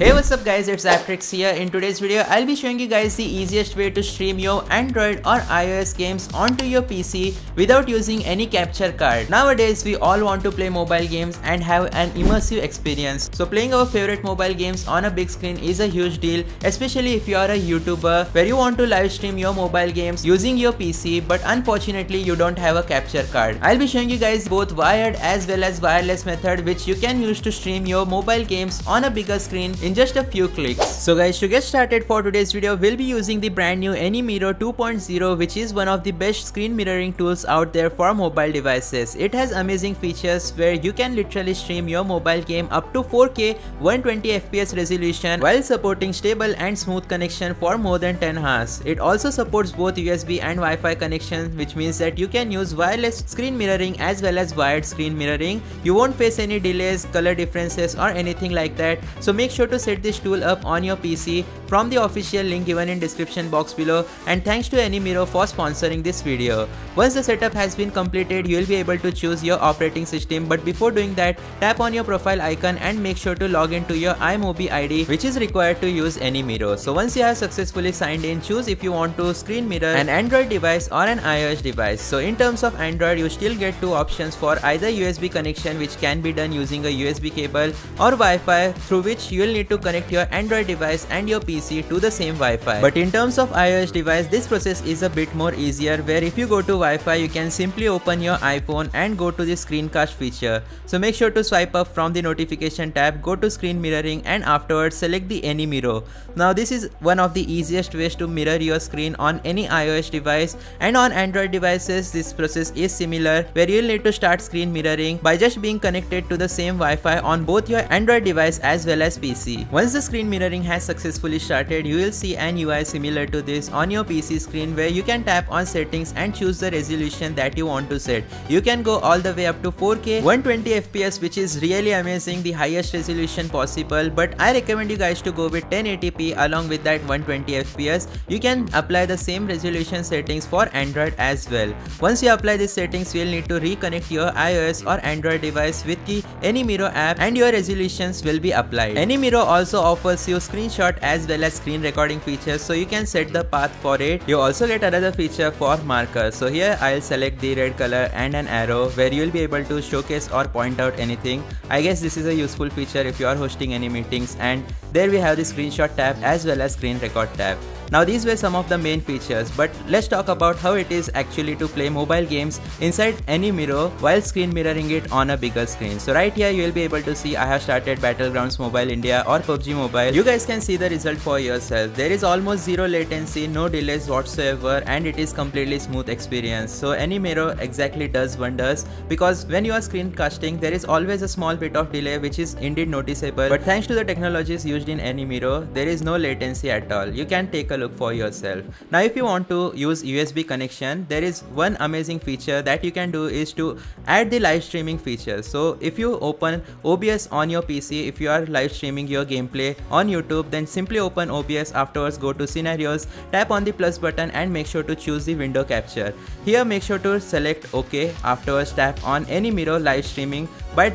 Hey, what's up guys, it's ApTreX here. In today's video, I'll be showing you guys the easiest way to stream your Android or iOS games onto your PC without using any capture card. Nowadays, we all want to play mobile games and have an immersive experience. So playing our favorite mobile games on a big screen is a huge deal, especially if you're a YouTuber where you want to live stream your mobile games using your PC, but unfortunately you don't have a capture card. I'll be showing you guys both wired as well as wireless method which you can use to stream your mobile games on a bigger screen in just a few clicks. So guys, to get started for today's video, we'll be using the brand new AnyMiro 2.0, which is one of the best screen mirroring tools out there for mobile devices. It has amazing features where you can literally stream your mobile game up to 4K 120fps resolution while supporting stable and smooth connection for more than 10 hours. It also supports both USB and Wi-Fi connections, which means that you can use wireless screen mirroring as well as wired screen mirroring. You won't face any delays, color differences or anything like that. So make sure to set this tool up on your PC from the official link given in description box below, and thanks to AnyMiro for sponsoring this video. Once the setup has been completed, you will be able to choose your operating system, but before doing that, tap on your profile icon and make sure to log into your iMobie ID which is required to use AnyMiro. So once you have successfully signed in, choose if you want to screen mirror an Android device or an iOS device. So in terms of Android, you still get two options for either USB connection, which can be done using a USB cable, or Wi-Fi, through which you will need to connect your Android device and your PC to the same Wi-Fi. But in terms of iOS device, this process is a bit more easier, where if you go to Wi-Fi, you can simply open your iPhone and go to the screencast feature. So make sure to swipe up from the notification tab, go to screen mirroring, and afterwards select the AnyMiro. Now this is one of the easiest ways to mirror your screen on any iOS device, and on Android devices this process is similar, where you'll need to start screen mirroring by just being connected to the same Wi-Fi on both your Android device as well as PC. Once the screen mirroring has successfully started, you will see an UI similar to this on your PC screen, where you can tap on settings and choose the resolution that you want to set. You can go all the way up to 4K 120fps, which is really amazing, the highest resolution possible, but I recommend you guys to go with 1080p along with that 120fps. You can apply the same resolution settings for Android as well. Once you apply these settings, you will need to reconnect your iOS or Android device with the AnyMiro app and your resolutions will be applied. AnyMiro also offers you screenshot as well as screen recording features, so you can set the path for it. You also get another feature for marker. So here I'll select the red color and an arrow, where you'll be able to showcase or point out anything. I guess this is a useful feature if you are hosting any meetings. And there we have the screenshot tab as well as screen record tab. Now these were some of the main features, but let's talk about how it is actually to play mobile games inside AnyMiro while screen mirroring it on a bigger screen. So right here you will be able to see I have started Battlegrounds Mobile India or PUBG Mobile. You guys can see the result for yourself. There is almost zero latency, no delays whatsoever, and it is completely smooth experience. So AnyMiro exactly does wonders, because when you are screencasting there is always a small bit of delay which is indeed noticeable, but thanks to the technologies used in AnyMiro there is no latency at all. You can take a look for yourself. Now if you want to use USB connection, there is one amazing feature that you can do is to add the live streaming feature. So if you open OBS on your PC, if you are live streaming your gameplay on YouTube, then simply open OBS, afterwards go to scenarios, tap on the plus button and make sure to choose the window capture. Here make sure to select OK, afterwards tap on AnyMiro live streaming by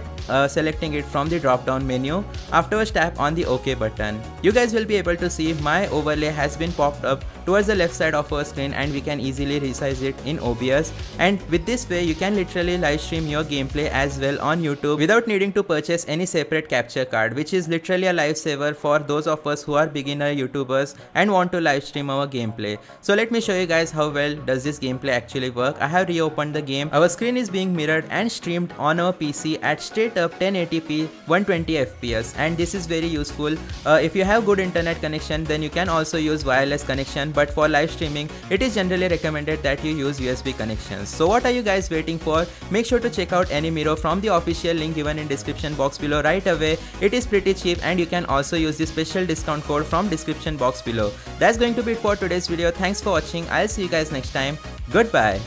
selecting it from the drop down menu, afterwards tap on the OK button. You guys will be able to see my overlay has been popped up towards the left side of our screen, and we can easily resize it in OBS, and with this way you can literally live stream your gameplay as well on YouTube without needing to purchase any separate capture card, which is literally a lifesaver for those of us who are beginner YouTubers and want to live stream our gameplay. So let me show you guys how well does this gameplay actually work. I have reopened the game. Our screen is being mirrored and streamed on our PC at straight up 1080p 120fps, and this is very useful. If you have good internet connection, then you can also use wireless connection, but for live streaming it is generally recommended that you use USB connections. So what are you guys waiting for? Make sure to check out AnyMiro from the official link given in description box below right away. It is pretty cheap, and you can also use the special discount code from description box below. That's going to be it for today's video. Thanks for watching. I'll see you guys next time. Goodbye.